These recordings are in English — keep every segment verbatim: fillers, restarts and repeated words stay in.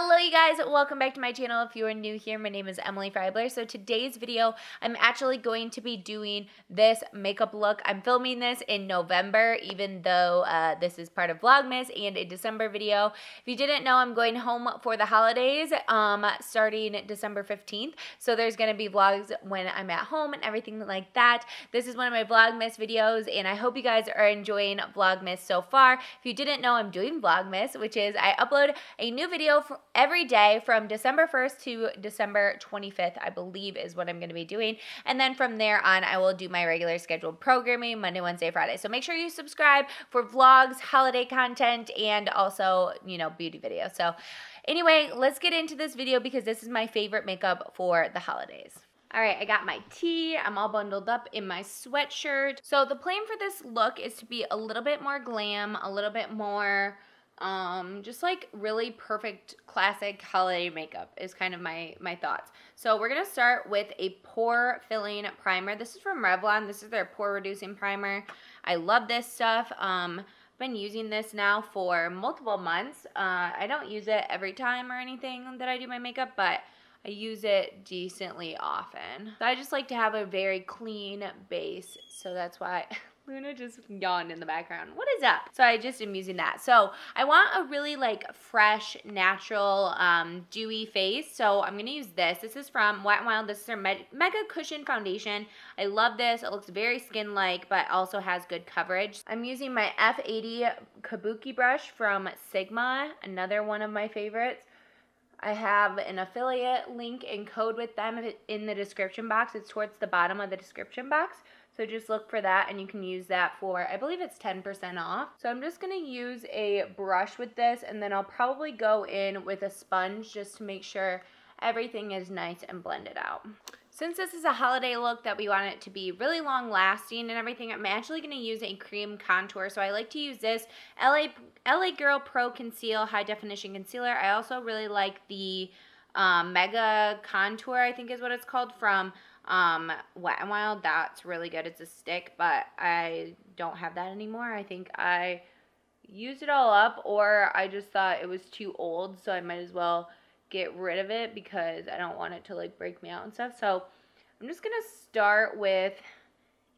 Hello you guys, welcome back to my channel. If you are new here, my name is Emily Freybler. So today's video, I'm actually going to be doing this makeup look. I'm filming this in November, even though uh, this is part of Vlogmas and a December video. If you didn't know, I'm going home for the holidays um, starting December fifteenth. So there's gonna be vlogs when I'm at home and everything like that. This is one of my Vlogmas videos and I hope you guys are enjoying Vlogmas so far. If you didn't know, I'm doing Vlogmas, which is I upload a new video every day from December first to December twenty-fifth, I believe is what I'm going to be doing. And then from there on, I will do my regular scheduled programming Monday, Wednesday, Friday. So make sure you subscribe for vlogs, holiday content, and also, you know, beauty videos. So anyway, let's get into this video because this is my favorite makeup for the holidays. All right, I got my tea. I'm all bundled up in my sweatshirt. So the plan for this look is to be a little bit more glam, a little bit more... Um, just like really perfect classic holiday makeup is kind of my, my thoughts. So we're going to start with a pore filling primer. This is from Revlon. This is their pore reducing primer. I love this stuff. Um, I've been using this now for multiple months. Uh, I don't use it every time or anything that I do my makeup, but I use it decently often. So I just like to have a very clean base. So that's why... Luna just yawned in the background. What is up? So I just am using that. So I want a really like fresh, natural, um, dewy face. So I'm going to use this. This is from Wet n Wild. This is their Me Mega Cushion Foundation. I love this. It looks very skin-like, but also has good coverage. I'm using my F eighty Kabuki brush from Sigma, another one of my favorites. I have an affiliate link and code with them in the description box. It's towards the bottom of the description box. So just look for that and you can use that for, I believe it's ten percent off. So I'm just going to use a brush with this and then I'll probably go in with a sponge just to make sure everything is nice and blended out. Since this is a holiday look that we want it to be really long lasting and everything, I'm actually going to use a cream contour. So I like to use this L A L A Girl Pro Conceal High Definition Concealer. I also really like the um, Mega Contour, I think is what it's called, from um, Wet n Wild. That's really good. It's a stick, but I don't have that anymore. I think I used it all up or I just thought it was too old, so I might as well get rid of it because I don't want it to like break me out and stuff. So I'm just gonna start with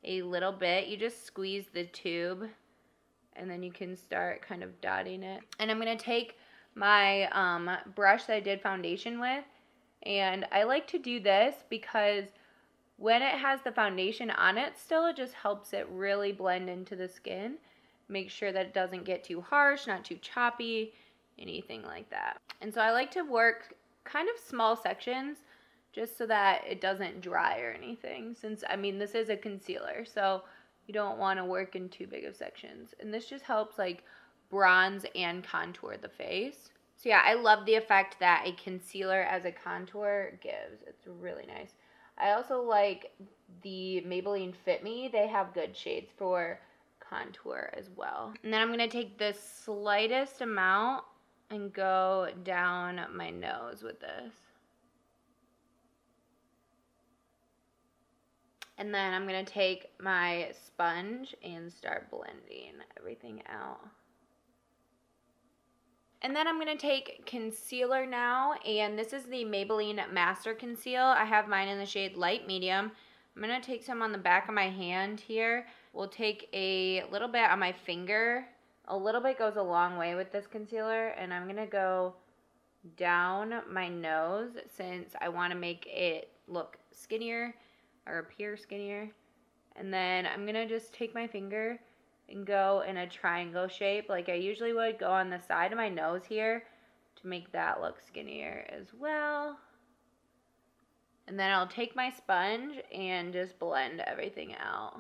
a little bit. You just squeeze the tube and then you can start kind of dotting it. And I'm gonna take my um, brush that I did foundation with, and I like to do this because when it has the foundation on it still, it just helps it really blend into the skin. Make sure that it doesn't get too harsh, not too choppy, anything like that. And so I like to work kind of small sections just so that it doesn't dry or anything, since I mean this is a concealer, so you don't want to work in too big of sections. And this just helps like bronze and contour the face. So yeah, I love the effect that a concealer as a contour gives. It's really nice. I also like the Maybelline Fit Me. They have good shades for contour as well. And then I'm going to take the slightest amount and go down my nose with this. And then I'm gonna take my sponge and start blending everything out. And then I'm gonna take concealer now, and this is the Maybelline Master Conceal. I have mine in the shade Light Medium. I'm gonna take some on the back of my hand here. We'll take a little bit on my finger. A little bit goes a long way with this concealer, and I'm going to go down my nose since I want to make it look skinnier or appear skinnier. And then I'm going to just take my finger and go in a triangle shape like I usually would, go on the side of my nose here to make that look skinnier as well. And then I'll take my sponge and just blend everything out.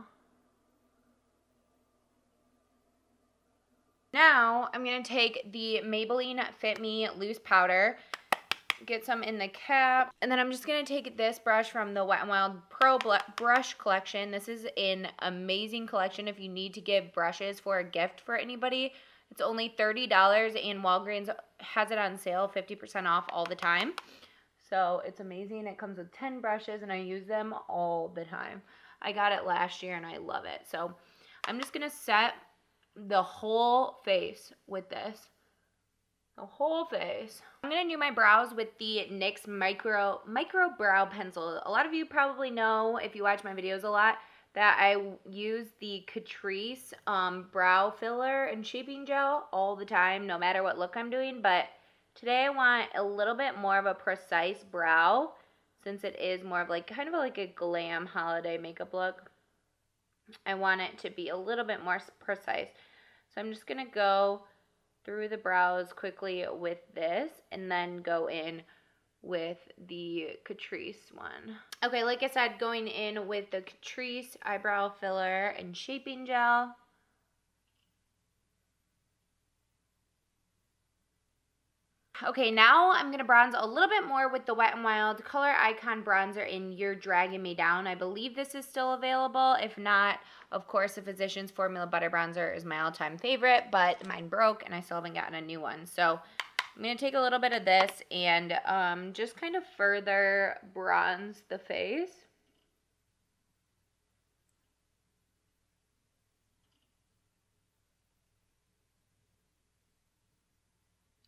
Now, I'm going to take the Maybelline Fit Me Loose Powder, get some in the cap, and then I'm just going to take this brush from the Wet n Wild Pro Brush Collection. This is an amazing collection if you need to give brushes for a gift for anybody. It's only thirty dollars, and Walgreens has it on sale, fifty percent off all the time. So, it's amazing. It comes with ten brushes, and I use them all the time. I got it last year, and I love it. So, I'm just going to set... the whole face with this. the whole face. I'm gonna do my brows with the NYX micro micro brow pencil. A lot of you probably know, if you watch my videos a lot, that I use the Catrice um, brow filler and shaping gel all the time, no matter what look I'm doing. But today I want a little bit more of a precise brow, since it is more of like kind of like a glam holiday makeup look. I want it to be a little bit more precise. So I'm just gonna go through the brows quickly with this and then go in with the Catrice one. Okay, like I said, going in with the Catrice eyebrow filler and shaping gel. Okay, now I'm gonna bronze a little bit more with the Wet n Wild Color Icon Bronzer in You're Dragging Me Down. I believe this is still available. If not, of course, the Physicians Formula Butter Bronzer is my all-time favorite, but mine broke and I still haven't gotten a new one. So I'm gonna take a little bit of this and um, just kind of further bronze the face.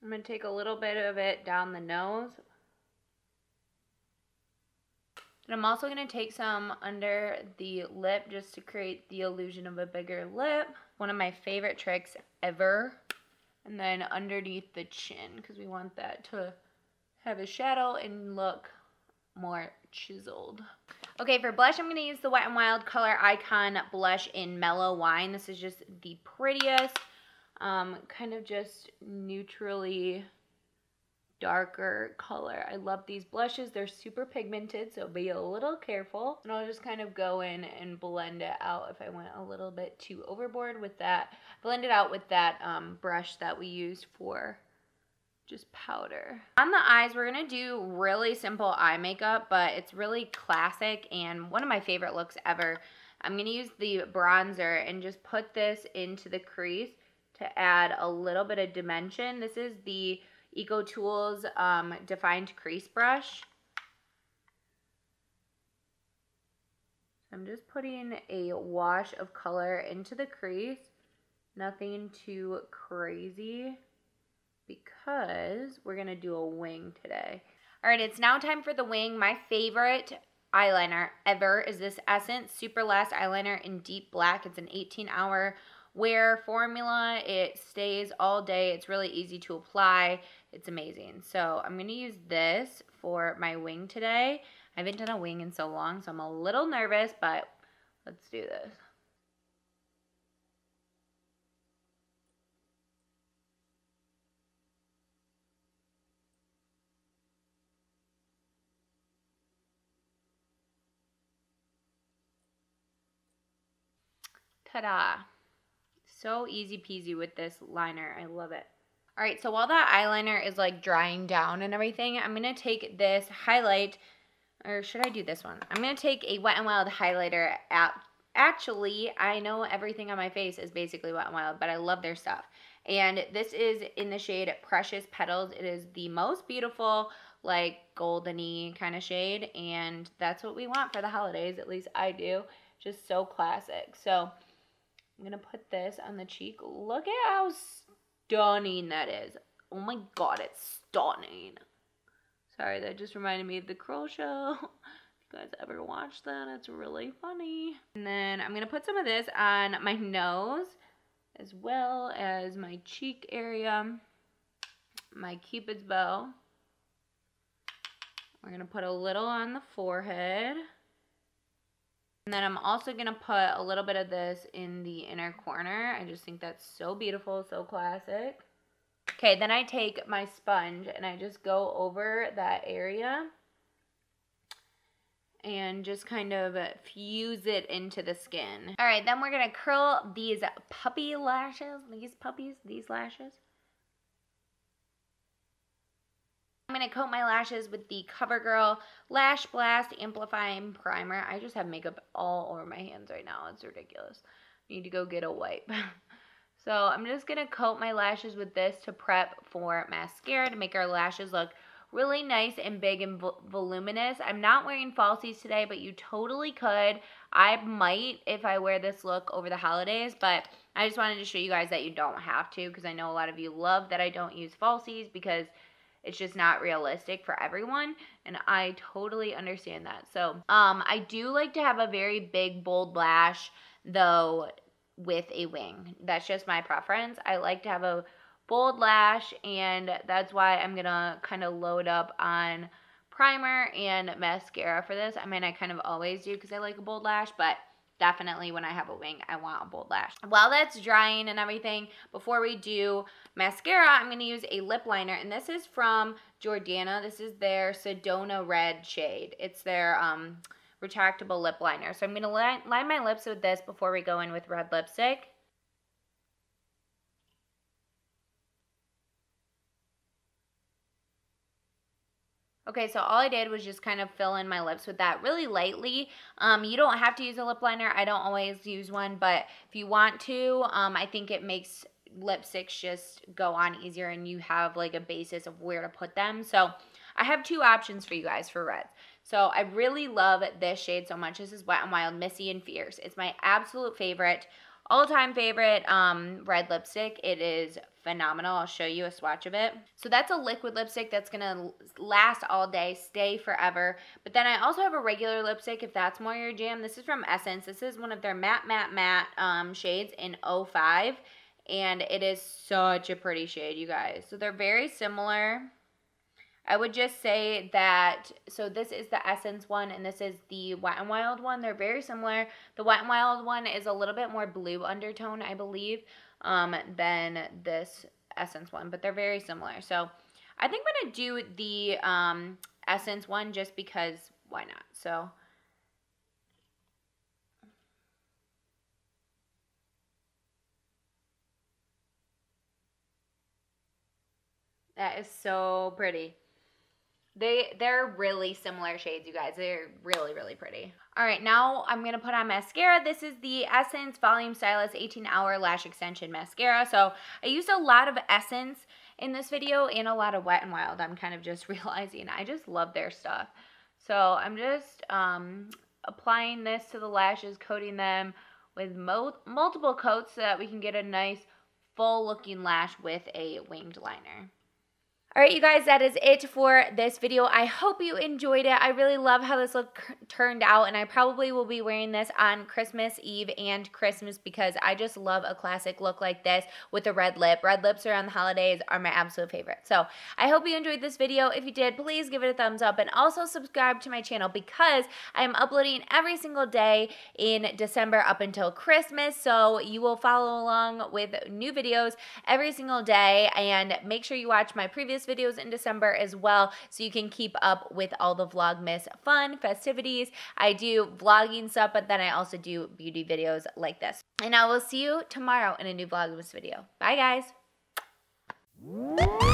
I'm going to take a little bit of it down the nose. And I'm also going to take some under the lip just to create the illusion of a bigger lip. One of my favorite tricks ever. And then underneath the chin, because we want that to have a shadow and look more chiseled. Okay, for blush, I'm going to use the Wet n Wild Color Icon Blush in Mellow Wine. This is just the prettiest. Um, kind of just neutrally darker color. I love these blushes. They're super pigmented, so be a little careful. And I'll just kind of go in and blend it out if I went a little bit too overboard with that. Blend it out with that um, brush that we used for just powder. On the eyes, we're going to do really simple eye makeup, but it's really classic and one of my favorite looks ever. I'm going to use the bronzer and just put this into the crease to add a little bit of dimension. This is the Eco Tools um, Defined Crease Brush. I'm just putting a wash of color into the crease. Nothing too crazy because we're gonna do a wing today. All right, it's now time for the wing. My favorite eyeliner ever is this Essence Super Last Eyeliner in Deep Black. It's an eighteen hour wear formula. It stays all day. It's really easy to apply. It's amazing. So I'm going to use this for my wing today. I haven't done a wing in so long, so I'm a little nervous, but let's do this. Ta-da! So easy peasy with this liner. I love it. All right, so while that eyeliner is like drying down and everything, I'm going to take this highlight, or should I do this one? I'm going to take a Wet n Wild highlighter app. Actually, I know everything on my face is basically Wet n Wild, but I love their stuff. And this is in the shade Precious Petals. It is the most beautiful, like goldeny kind of shade. And that's what we want for the holidays. At least I do. Just so classic. So I'm gonna put this on the cheek. Look at how stunning that is. Oh my god, it's stunning. Sorry, that just reminded me of the Kroll show. If you guys ever watched that, it's really funny. And then I'm gonna put some of this on my nose as well as my cheek area, my Cupid's bow. We're gonna put a little on the forehead. And then I'm also going to put a little bit of this in the inner corner. I just think that's so beautiful, so classic. Okay, then I take my sponge and I just go over that area and just kind of fuse it into the skin. All right, then we're going to curl these puppy lashes, these puppies, these lashes. I'm going to coat my lashes with the CoverGirl Lash Blast Amplifying Primer. I just have makeup all over my hands right now. It's ridiculous. I need to go get a wipe. So I'm just going to coat my lashes with this to prep for mascara, to make our lashes look really nice and big and voluminous. I'm not wearing falsies today, but you totally could. I might if I wear this look over the holidays, but I just wanted to show you guys that you don't have to, because I know a lot of you love that I don't use falsies because it's just not realistic for everyone, and I totally understand that. So um, I do like to have a very big, bold lash, though, with a wing. That's just my preference. I like to have a bold lash, and that's why I'm gonna kind of load up on primer and mascara for this. I mean, I kind of always do because I like a bold lash, but definitely when I have a wing, I want a bold lash. While that's drying and everything, before we do mascara, I'm going to use a lip liner, and this is from Jordana. This is their Sedona Red shade. It's their um, retractable lip liner. So I'm going to line, line my lips with this before we go in with red lipstick. Okay, so all I did was just kind of fill in my lips with that really lightly. Um, you don't have to use a lip liner. I don't always use one, but if you want to, um, I think it makes lipsticks just go on easier and you have like a basis of where to put them. So I have two options for you guys for reds. So I really love this shade so much. This is Wet n Wild Missy and Fierce. It's my absolute favorite, all-time favorite um, red lipstick. It is phenomenal. I'll show you a swatch of it. So that's a liquid lipstick that's gonna last all day, stay forever. But then I also have a regular lipstick if that's more your jam. This is from Essence. This is one of their matte, matte, matte um, shades in oh five. And it is such a pretty shade, you guys. So they're very similar. I would just say that, so this is the Essence one and this is the Wet n Wild one. They're very similar. The Wet n Wild one is a little bit more blue undertone, I believe, um, than this Essence one, but they're very similar. So I think I'm going to do the um, Essence one just because why not? So that is so pretty. They, they're really similar shades, you guys. They're really, really pretty. All right, now I'm going to put on mascara. This is the Essence Volume Stylist eighteen hour Lash Extension Mascara. So I used a lot of Essence in this video and a lot of Wet n Wild. I'm kind of just realizing I just love their stuff. So I'm just um, applying this to the lashes, coating them with mo multiple coats so that we can get a nice full-looking lash with a winged liner. Alright, you guys, that is it for this video. I hope you enjoyed it. I really love how this look turned out, and I probably will be wearing this on Christmas Eve and Christmas because I just love a classic look like this with a red lip. Red lips around the holidays are my absolute favorite. So I hope you enjoyed this video. If you did, please give it a thumbs up and also subscribe to my channel because I am uploading every single day in December up until Christmas. So you will follow along with new videos every single day, and make sure you watch my previous videos in December as well so you can keep up with all the Vlogmas fun festivities. I do vlogging stuff, but then I also do beauty videos like this. And I will see you tomorrow in a new Vlogmas video. Bye, guys.